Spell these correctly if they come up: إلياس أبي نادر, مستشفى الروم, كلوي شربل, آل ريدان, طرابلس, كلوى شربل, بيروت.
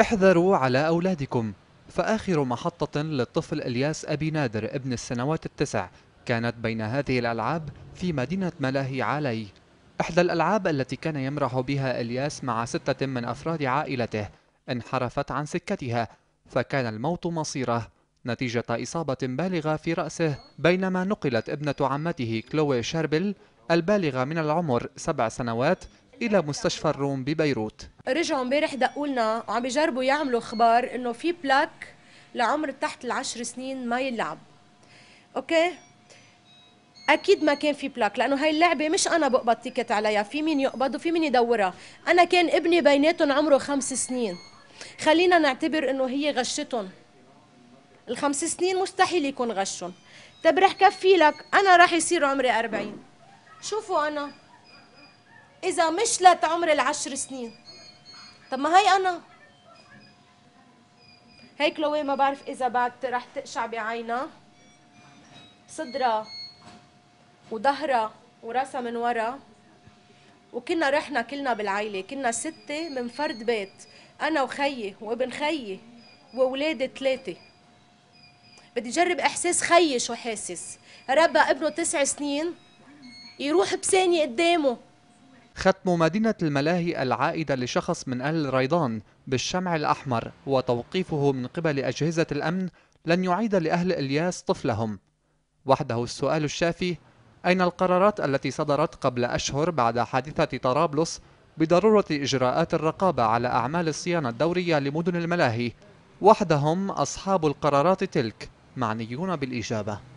احذروا على أولادكم، فآخر محطة للطفل إلياس أبي نادر ابن السنوات 9 كانت بين هذه الألعاب في مدينة ملاهي علي. إحدى الألعاب التي كان يمرح بها إلياس مع 6 من أفراد عائلته انحرفت عن سكتها، فكان الموت مصيره نتيجة إصابة بالغة في رأسه، بينما نقلت ابنة عمته كلوى شربل البالغة من العمر 7 سنوات إلى مستشفى الروم ببيروت. رجعوا امبارح دقوا لنا وعم بيجربوا يعملوا اخبار إنه في بلاك لعمر تحت ال10 سنين ما يلعب. أوكي؟ أكيد ما كان في بلاك، لأنه هاي اللعبة مش أنا بقبض تيكت عليها، في مين يقبض وفي مين يدورها، أنا كان ابني بيناتهم عمره 5 سنين. خلينا نعتبر إنه هي غشتهم. ال5 سنين مستحيل يكون غشهم. طب رح كفي لك أنا راح يصير عمري 40. شوفوا أنا إذا مش لت عمري ال10 سنين، طب ما هي أنا هي كلوي، ما بعرف إذا بعد رح تقشع بعينها، صدرها وظهرها وراسها من ورا، وكنا رحنا كلنا بالعيلة، كنا 6 من فرد بيت، أنا وخيي وابن خيي وأولادي 3. بدي جرب إحساس خيي شو حاسس، ربى ابنه 9 سنين يروح بثانية قدامه. ختم مدينة الملاهي العائدة لشخص من آل ريدان بالشمع الأحمر وتوقيفه من قبل أجهزة الأمن لن يعيد لأهل إلياس طفلهم. وحده السؤال الشافي، أين القرارات التي صدرت قبل أشهر بعد حادثة طرابلس بضرورة إجراءات الرقابة على أعمال الصيانة الدورية لمدن الملاهي؟ وحدهم أصحاب القرارات تلك معنيون بالإجابة.